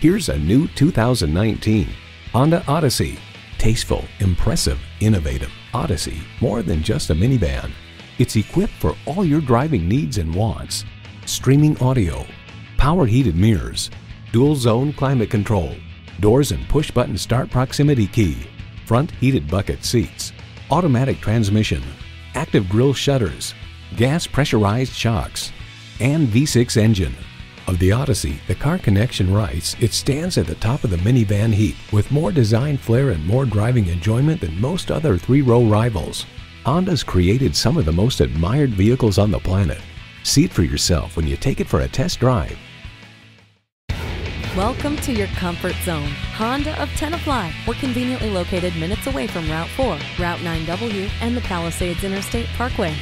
Here's a new 2019 Honda Odyssey. Tasteful, impressive, innovative, Odyssey, more than just a minivan. It's equipped for all your driving needs and wants. Streaming audio, power heated mirrors, dual zone climate control, doors and push button start proximity key, front heated bucket seats, automatic transmission, active grille shutters, gas pressurized shocks, and V6 engine. Of the Odyssey, the Car Connection writes, "It stands at the top of the minivan heap with more design flair and more driving enjoyment than most other three-row rivals. Honda's created some of the most admired vehicles on the planet. See it for yourself when you take it for a test drive." Welcome to your comfort zone. Honda of Tenafly. We're conveniently located minutes away from Route 4, Route 9W, and the Palisades Interstate Parkway.